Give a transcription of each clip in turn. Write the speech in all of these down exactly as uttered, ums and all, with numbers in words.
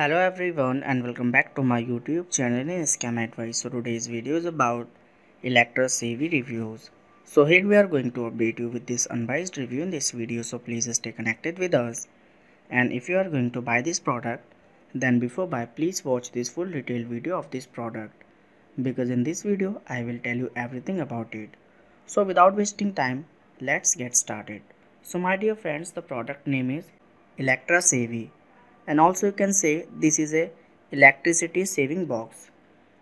Hello everyone and welcome back to my YouTube channel in Scam Advice. So today's video is about Electrasavvy reviews. So here we are going to update you with this unbiased review in this video. So please stay connected with us. And if you are going to buy this product, then before buy, please watch this full detailed video of this product, because in this video I will tell you everything about it. So without wasting time, let's get started. So my dear friends, the product name is Electrasavvy. And also you can say this is a electricity saving box.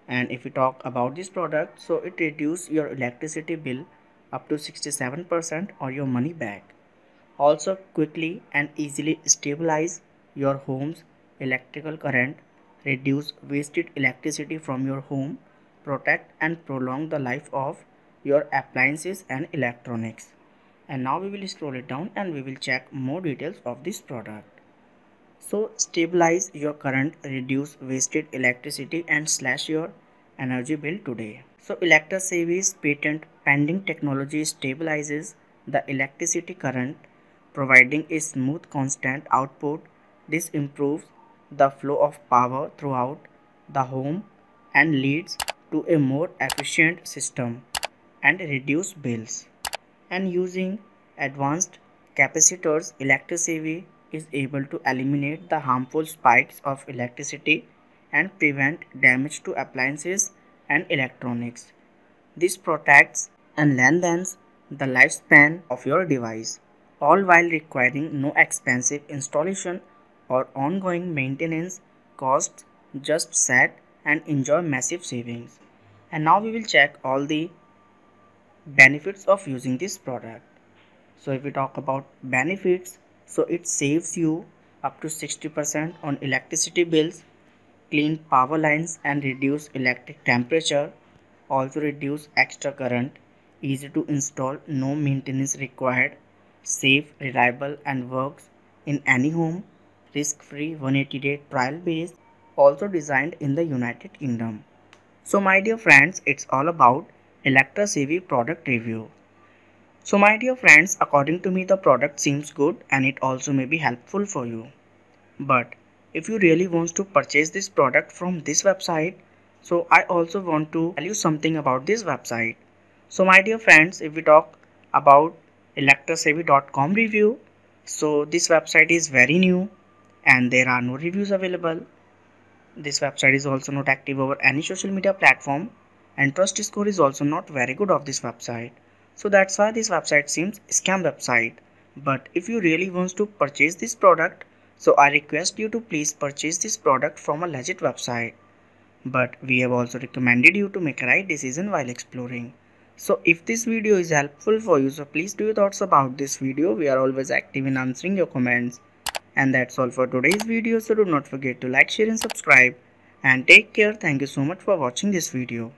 And if you talk about this product, so it reduces your electricity bill up to sixty-seven percent or your money back. Also quickly and easily stabilize your home's electrical current, reduce wasted electricity from your home, protect and prolong the life of your appliances and electronics. And now we will scroll it down and we will check more details of this product. So stabilize your current, reduce wasted electricity and slash your energy bill today. So Electrasavvy's patent pending technology stabilizes the electricity current, providing a smooth constant output. This improves the flow of power throughout the home and leads to a more efficient system and reduce bills. And using advanced capacitors, Electrasavvy is able to eliminate the harmful spikes of electricity and prevent damage to appliances and electronics. This protects and lengthens the lifespan of your device, all while requiring no expensive installation or ongoing maintenance costs. Just set and enjoy massive savings. And now we will check all the benefits of using this product. So if we talk about benefits, so it saves you up to sixty percent on electricity bills, clean power lines and reduce electric temperature, also reduce extra current, easy to install, no maintenance required, safe, reliable and works in any home, risk-free one hundred eighty day trial base, also designed in the United Kingdom. So my dear friends, it's all about Electrasavvy product review. So my dear friends, according to me the product seems good and it also may be helpful for you. But if you really want to purchase this product from this website, so I also want to tell you something about this website. So my dear friends, if we talk about Electrasavvy dot com review, so this website is very new and there are no reviews available. This website is also not active over any social media platform and trust score is also not very good of this website. So that's why this website seems scam website. But if you really want to purchase this product, so I request you to please purchase this product from a legit website. But we have also recommended you to make a right decision while exploring. So if this video is helpful for you, so please do your thoughts about this video. We are always active in answering your comments. And that's all for today's video. So do not forget to like, share and subscribe. And take care. Thank you so much for watching this video.